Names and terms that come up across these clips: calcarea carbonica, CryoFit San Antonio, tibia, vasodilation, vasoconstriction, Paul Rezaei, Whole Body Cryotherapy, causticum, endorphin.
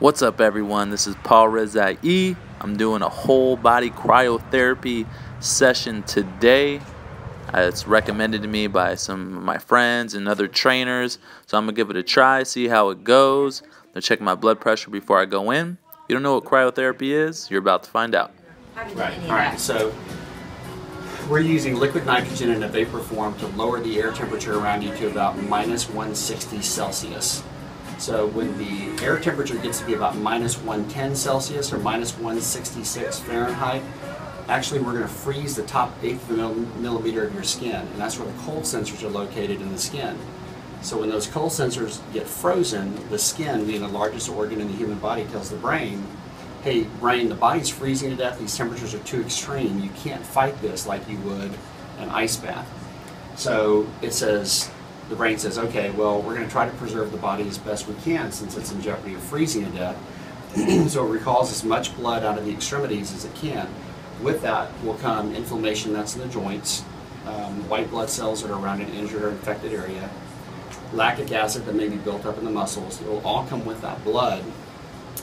What's up everyone, this is Paul Rezaei. I'm doing a whole body cryotherapy session today. It's recommended to me by some of my friends and other trainers, so I'm gonna give it a try, see how it goes. I'm gonna check my blood pressure before I go in. If you don't know what cryotherapy is, you're about to find out. Right, all right, so we're using liquid nitrogen in a vapor form to lower the air temperature around you to about -160 Celsius. So when the air temperature gets to be about -110 Celsius or -166 Fahrenheit, actually we're going to freeze the top eighth of a millimeter of your skin, and that's where the cold sensors are located in the skin. So when those cold sensors get frozen, the skin, being the largest organ in the human body, tells the brain, hey brain, the body's freezing to death, these temperatures are too extreme, you can't fight this like you would an ice bath. So it says, the brain says, okay, well, we're going to try to preserve the body as best we can since it's in jeopardy of freezing to death. So it recalls as much blood out of the extremities as it can. With that will come inflammation that's in the joints, white blood cells that are around an injured or infected area, lactic acid that may be built up in the muscles. It will all come with that blood.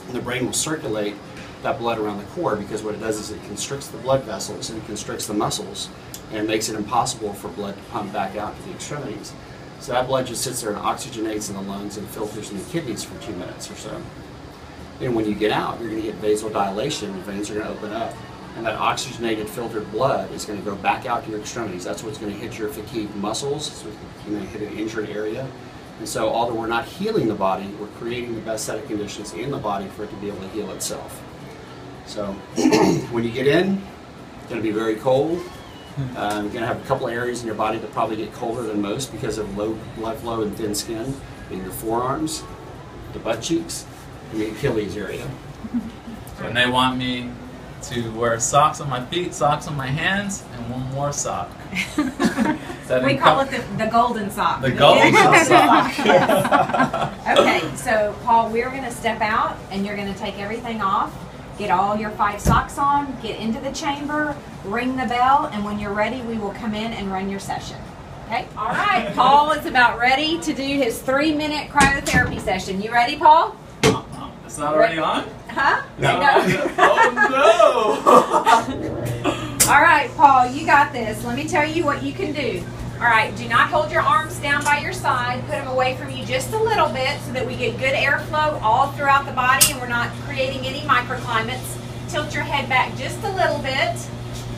And the brain will circulate that blood around the core, because what it does is it constricts the blood vessels and it constricts the muscles and makes it impossible for blood to pump back out to the extremities. So that blood just sits there and oxygenates in the lungs and filters in the kidneys for 2 minutes or so. Then when you get out, you're going to get vasodilation, the veins are going to open up, and that oxygenated filtered blood is going to go back out to your extremities. That's what's going to hit your fatigued muscles, it's going to hit an injured area. And so although we're not healing the body, we're creating the best set of conditions in the body for it to be able to heal itself. So when you get in, it's going to be very cold. You're going to have a couple of areas in your body that probably get colder than most because of low blood flow and thin skin, in your forearms, the butt cheeks, and the Achilles area. And they want me to wear socks on my feet, socks on my hands, and one more sock. We call it the golden sock. The golden sock. Okay, so Paul, we're going to step out and you're going to take everything off. Get all your 5 socks on, get into the chamber, ring the bell, and when you're ready, we will come in and run your session. Okay? All right. Paul is about ready to do his 3-minute cryotherapy session. You ready, Paul? It's not already on? Huh? No. Oh, no. All right, Paul, you got this. Let me tell you what you can do. All right, do not hold your arms down by your side. Put them away from you just a little bit so that we get good airflow all throughout the body and we're not creating any microclimates. Tilt your head back just a little bit.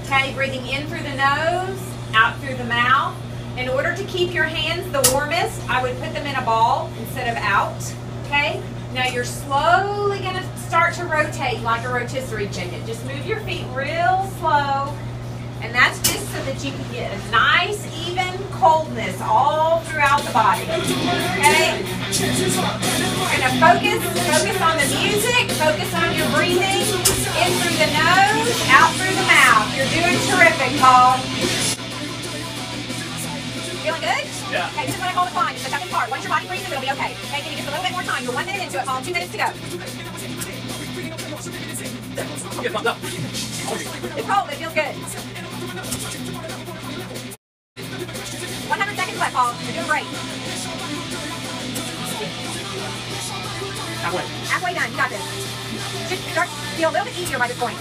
Okay, breathing in through the nose, out through the mouth. In order to keep your hands the warmest, I would put them in a ball instead of out. Okay, now you're slowly going to start to rotate like a rotisserie chicken. Just move your feet real slow. And that's just so that you can get a nice, even coldness all throughout the body, okay? We're going to focus on the music, focus on your breathing, in through the nose, out through the mouth. You're doing terrific, Paul. Feeling good? Yeah. Okay, this is what I call the climb. It's the second part. Once your body freezes, it'll be okay. Okay, give it just a little bit more time. You're 1 minute into it, Paul. 2 minutes to go. It's cold, but it feels good. 100 seconds left, Paul. You're doing great. Halfway. Halfway done. You got this. Just start to feel a little bit easier by this point.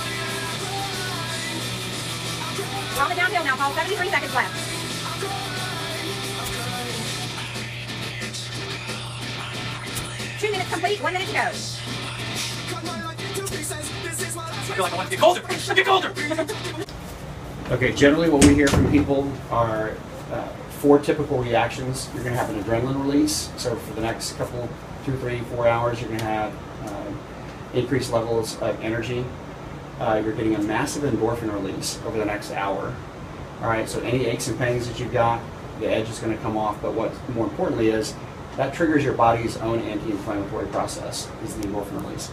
We're on the downhill now, Paul. 73 seconds left. Okay. 2 minutes complete. 1 minute to go. I feel like I want to get colder. Get colder. Okay, generally what we hear from people are 4 typical reactions. You're going to have an adrenaline release, so for the next couple, 2, 3, 4 hours, you're going to have increased levels of energy. You're getting a massive endorphin release over the next hour. All right, so any aches and pains that you've got, the edge is going to come off, but what's more importantly is that triggers your body's own anti-inflammatory process, is the endorphin release.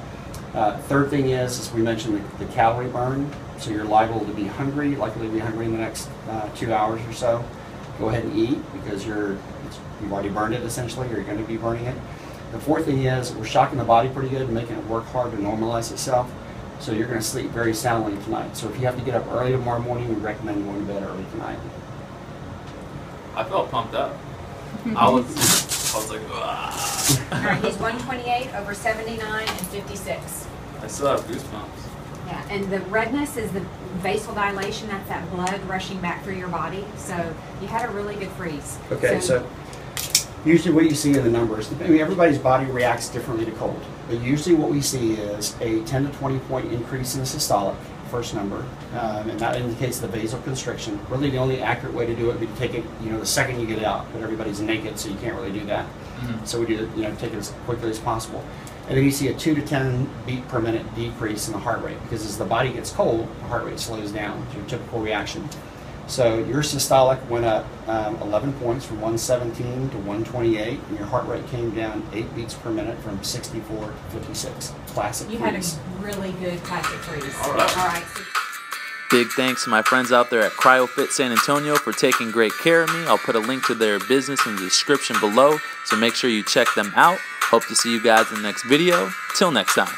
Third thing is, as we mentioned, the calorie burn. So you're likely to be hungry in the next 2 hours or so. Go ahead and eat because you've already burned it essentially, or you're going to be burning it. The fourth thing is we're shocking the body pretty good and making it work hard to normalize itself. So you're going to sleep very soundly tonight. So if you have to get up early tomorrow morning, we recommend going to bed early tonight. I felt pumped up. I was I was like, ah. All right, he's 128 over 79 and 56. I still have goosebumps. Yeah, and the redness is the vasodilation. That's that blood rushing back through your body. So you had a really good freeze. Okay, so usually what you see in the numbers, I mean, everybody's body reacts differently to cold. But usually what we see is a 10 to 20 point increase in the systolic, first number, and that indicates the vasoconstriction. Really the only accurate way to do it would be to take it, you know, the second you get it out, but everybody's naked, so you can't really do that. Mm-hmm. So we do, you know, take it as quickly as possible. And then you see a 2 to 10 beat per minute decrease in the heart rate, because as the body gets cold, the heart rate slows down. It's your typical reaction. So your systolic went up 11 points from 117 to 128, and your heart rate came down 8 beats per minute from 64 to 56. Classic freeze. You had a really good classic freeze. All right. All right. Big thanks to my friends out there at CryoFit San Antonio for taking great care of me. I'll put a link to their business in the description below, so make sure you check them out. Hope to see you guys in the next video. Till next time.